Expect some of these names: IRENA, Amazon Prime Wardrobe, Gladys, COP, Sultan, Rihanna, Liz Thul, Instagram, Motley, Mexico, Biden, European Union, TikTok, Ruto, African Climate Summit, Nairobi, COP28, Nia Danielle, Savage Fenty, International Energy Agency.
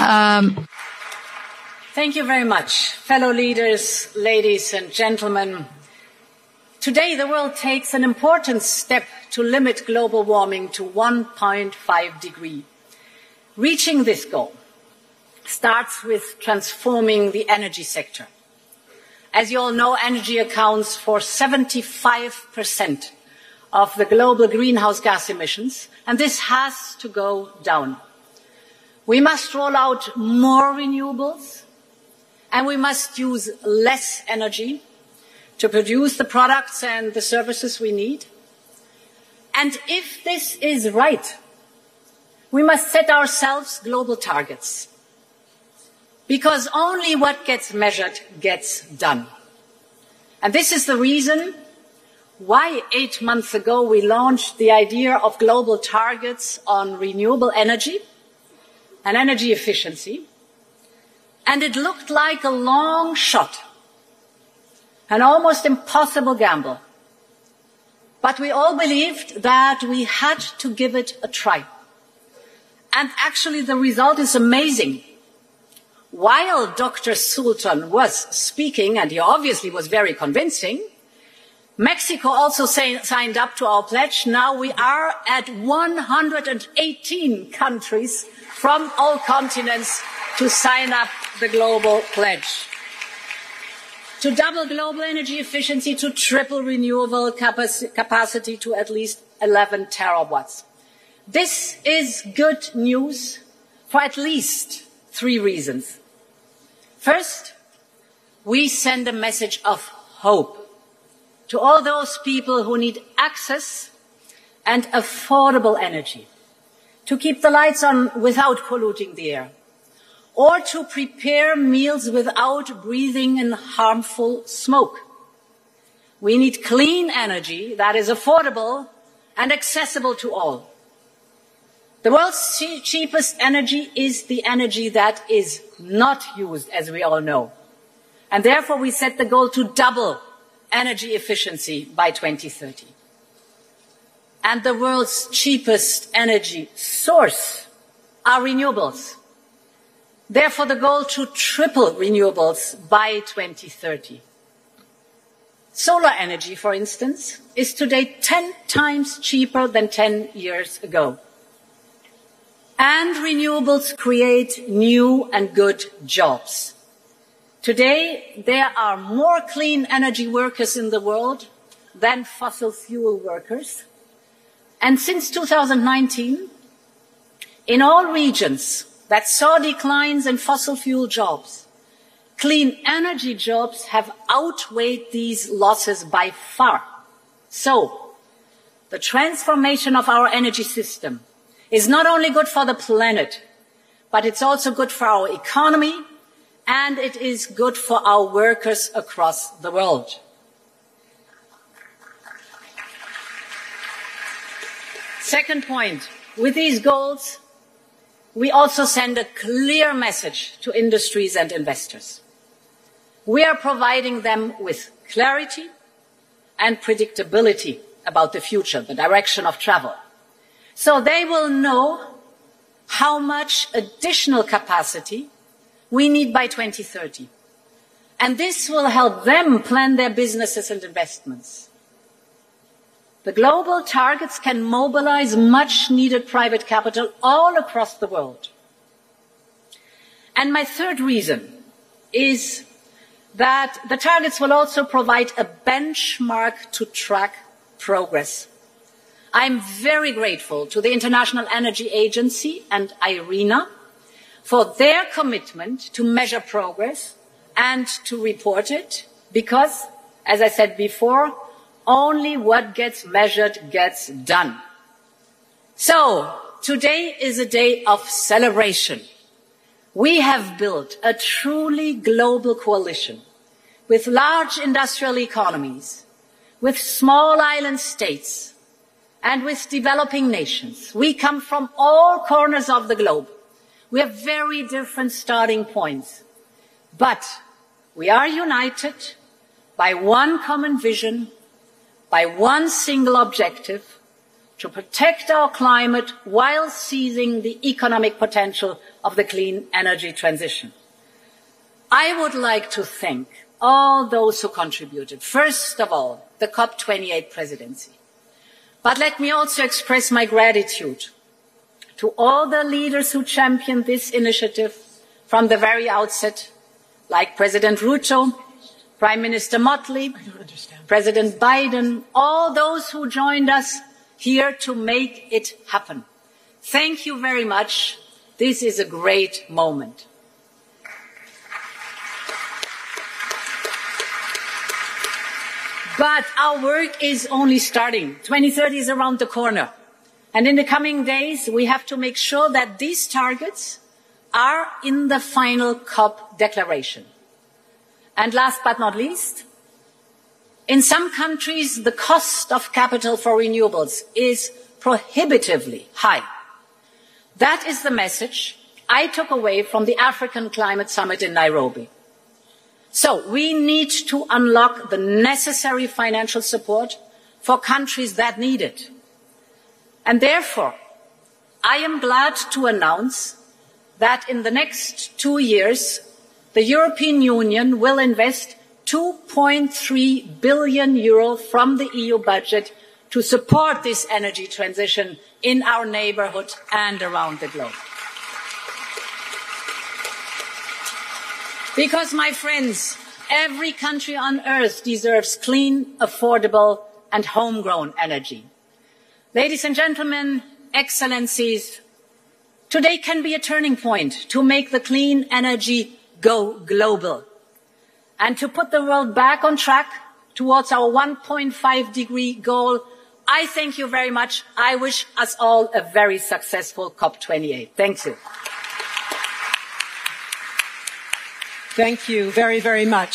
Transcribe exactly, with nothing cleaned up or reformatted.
Um, Thank you very much. Fellow leaders, ladies and gentlemen, today the world takes an important step to limit global warming to one point five degrees. Reaching this goal starts with transforming the energy sector. As you all know, energy accounts for seventy-five percent of the global greenhouse gas emissions, and this has to go down. We must roll out more renewables, and we must use less energy to produce the products and the services we need. And if this is right, we must set ourselves global targets, because only what gets measured gets done. And this is the reason why eight months ago we launched the idea of global targets on renewable energy and energy efficiency. And it looked like a long shot, an almost impossible gamble. But we all believed that we had to give it a try. And actually the result is amazing. While Doctor Sultan was speaking, and he obviously was very convincing, Mexico also say, signed up to our pledge. Now we are at one hundred eighteen countries from all continents to sign up the global pledge. To double global energy efficiency, to triple renewable capaci- capacity to at least eleven terawatts. This is good news for at least three reasons. First, we send a message of hope to all those people who need access and affordable energy to keep the lights on without polluting the air, or to prepare meals without breathing in harmful smoke. We need clean energy that is affordable and accessible to all. The world's cheapest energy is the energy that is not used, as we all know. And therefore, we set the goal to double energy efficiency by twenty thirty. And the world's cheapest energy source are renewables. Therefore, the goal to triple renewables by twenty thirty. Solar energy, for instance, is today ten times cheaper than ten years ago. And renewables create new and good jobs. Today, there are more clean energy workers in the world than fossil fuel workers. And since two thousand nineteen, in all regions that saw declines in fossil fuel jobs, clean energy jobs have outweighed these losses by far. So, the transformation of our energy system is not only good for the planet, but it's also good for our economy, and it is good for our workers across the world. Second point, with these goals, we also send a clear message to industries and investors. We are providing them with clarity and predictability about the future, the direction of travel. So they will know how much additional capacity we need by twenty thirty. And this will help them plan their businesses and investments. The global targets can mobilize much needed private capital all across the world. And my third reason is that the targets will also provide a benchmark to track progress. I'm very grateful to the International Energy Agency and IRENA for their commitment to measure progress and to report it, because, as I said before, only what gets measured gets done. So, today is a day of celebration. We have built a truly global coalition with large industrial economies, with small island states, and with developing nations. We come from all corners of the globe. We have very different starting points. But we are united by one common vision, by one single objective, to protect our climate while seizing the economic potential of the clean energy transition. I would like to thank all those who contributed, first of all, the COP twenty-eight presidency. But let me also express my gratitude to all the leaders who championed this initiative from the very outset, like President Ruto, Prime Minister Motley, President Biden, all those who joined us here to make it happen. Thank you very much. This is a great moment. But our work is only starting. twenty thirty is around the corner. And in the coming days, we have to make sure that these targets are in the final COP declaration. And last but not least, in some countries, the cost of capital for renewables is prohibitively high. That is the message I took away from the African Climate Summit in Nairobi. So we need to unlock the necessary financial support for countries that need it. And therefore, I am glad to announce that in the next two years, the European Union will invest two point three billion euro from the E U budget to support this energy transition in our neighborhood and around the globe. Because, my friends, every country on earth deserves clean, affordable and homegrown energy. Ladies and gentlemen, excellencies, today can be a turning point to make the clean energy go global and to put the world back on track towards our one point five degree goal. I thank you very much. I wish us all a very successful COP twenty-eight. Thank you. Thank you very, very much.